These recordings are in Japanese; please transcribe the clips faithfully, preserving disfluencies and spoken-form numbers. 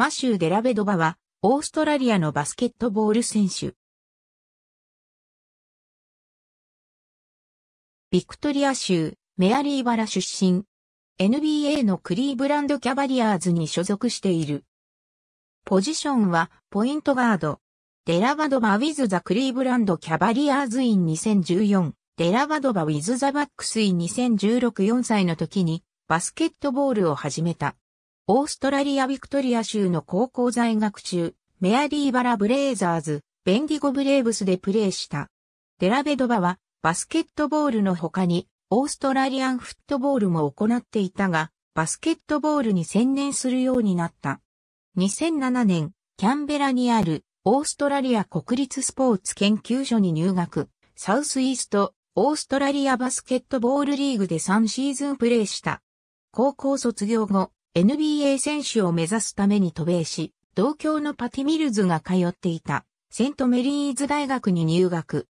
マシュー・デラベドバは、オーストラリアのバスケットボール選手。ビクトリア州、メアリーバラ出身。エヌビーエー のクリーブランドキャバリアーズに所属している。ポジションは、ポイントガード。デラバドバ with the クリーブランドキャバリアーズ in にせんじゅうよん。デラバドバ with the バックス in にせんじゅうろく よんさいの時に、バスケットボールを始めた。オーストラリアビクトリア州の高校在学中、メアリーバラブレイザーズ、ベンディゴブレーブスでプレーした。デラベドバはバスケットボールの他にオーストラリアンフットボールも行っていたが、バスケットボールに専念するようになった。にせんななねん、キャンベラにあるオーストラリア国立スポーツ研究所に入学、サウスイーストオーストラリアバスケットボールリーグでさんシーズンプレーした。高校卒業後、エヌビーエー 選手を目指すために渡米し、同郷のパティ・ミルズが通っていたセントメリーズ大学に入学。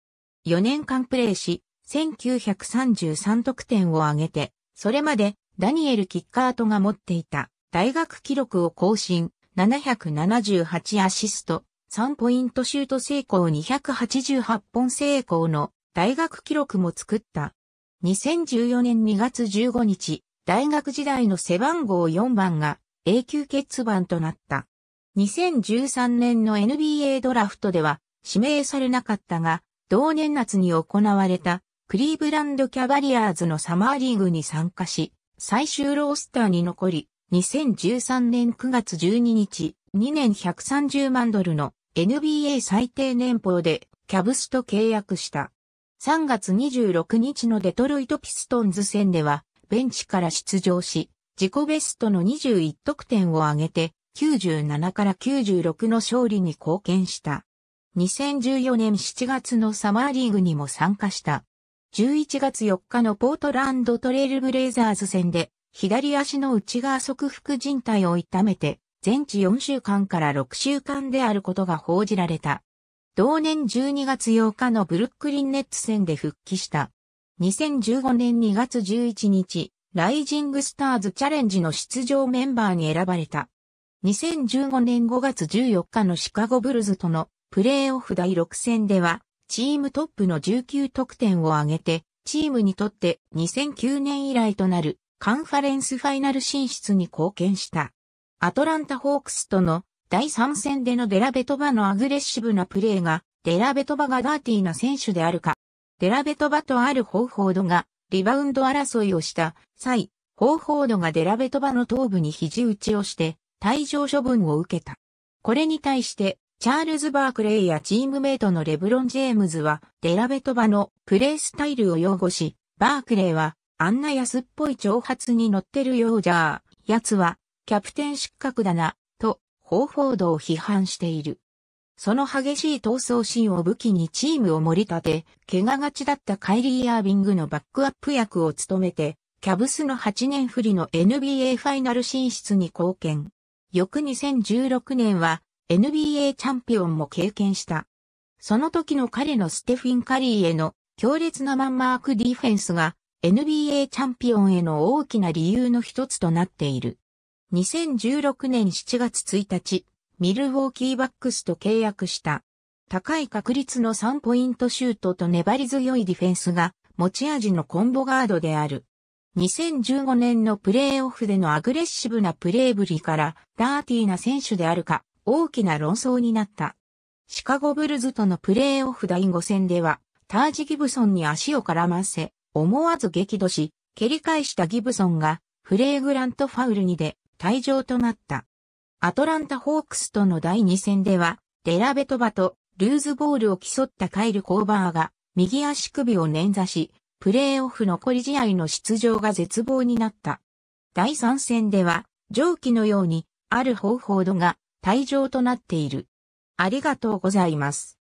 よねんかんプレーし、せんきゅうひゃくさんじゅうさん得点を挙げて、それまでダニエル・キッカートが持っていた大学記録を更新、ななひゃくななじゅうはちアシスト、さんポイントシュート成功にひゃくはちじゅうはち本成功の大学記録も作った。にせんじゅうよねんにがつじゅうごにち、大学時代の背番号よんばんが永久欠番となった。にせんじゅうさんねんの エヌビーエー ドラフトでは指名されなかったが、同年夏に行われたクリーブランドキャバリアーズのサマーリーグに参加し、最終ロースターに残り、にせんじゅうさんねんくがつじゅうににち、にねんひゃくさんじゅうまんドルの エヌビーエー 最低年俸でキャブスと契約した。さんがつにじゅうろくにちのデトロイトピストンズ戦では、ベンチから出場し、自己ベストのにじゅういち得点を挙げて、きゅうじゅうななからきゅうじゅうろくの勝利に貢献した。にせんじゅうよねんしちがつのサマーリーグにも参加した。じゅういちがつよっかのポートランドトレイルブレイザーズ戦で、左足の内側側副靭帯を痛めて、全治よんしゅうかんからろくしゅうかんであることが報じられた。同年じゅうにがつようかのブルックリンネッツ戦で復帰した。にせんじゅうごねんにがつじゅういちにち、ライジングスターズチャレンジの出場メンバーに選ばれた。にせんじゅうごねんごがつじゅうよっかのシカゴブルズとのプレーオフだいろく戦では、チームトップのじゅうきゅう得点を挙げて、チームにとってにせんきゅうねん以来となるカンファレンスファイナル進出に貢献した。アトランタ・ホークスとのだいさん戦でのデラベドバのアグレッシブなプレーが、デラベドバがダーティーな選手であるか、デラベドバとあるホーフォードがリバウンド争いをした際、ホーフォードがデラベドバの頭部に肘打ちをして退場処分を受けた。これに対してチャールズ・バークレイやチームメイトのレブロン・ジェームズはデラベドバのプレースタイルを擁護し、バークレイはあんな安っぽい挑発に乗ってるようじゃあ、奴はキャプテン失格だな、とホーフォードを批判している。その激しい闘争心を武器にチームを盛り立て、怪我がちだったカイリー・アービングのバックアップ役を務めて、キャブスのはちねん振りの エヌビーエー ファイナル進出に貢献。翌にせんじゅうろくねんは エヌビーエー チャンピオンも経験した。その時の彼のステフィン・カリーへの強烈なマンマークディフェンスが エヌビーエー チャンピオンへの大きな理由の一つとなっている。にせんじゅうろくねんしちがつついたち。ミルウォーキーバックスと契約した。高い確率のさんポイントシュートと粘り強いディフェンスが持ち味のコンボガードである。にせんじゅうごねんのプレーオフでのアグレッシブなプレーぶりからダーティーな選手であるか大きな論争になった。シカゴブルズとのプレーオフだいご戦ではタージ・ギブソンに足を絡ませ思わず激怒し蹴り返したギブソンがフレーグラントファウルにで退場となった。アトランタ・ホークスとのだいに戦では、デラベドバとルーズボールを競ったカイル・コーバーが右足首を捻挫し、プレーオフ残り試合の出場が絶望になった。だいさん戦では、上記のようにあるホーフォードが退場となっている。ありがとうございます。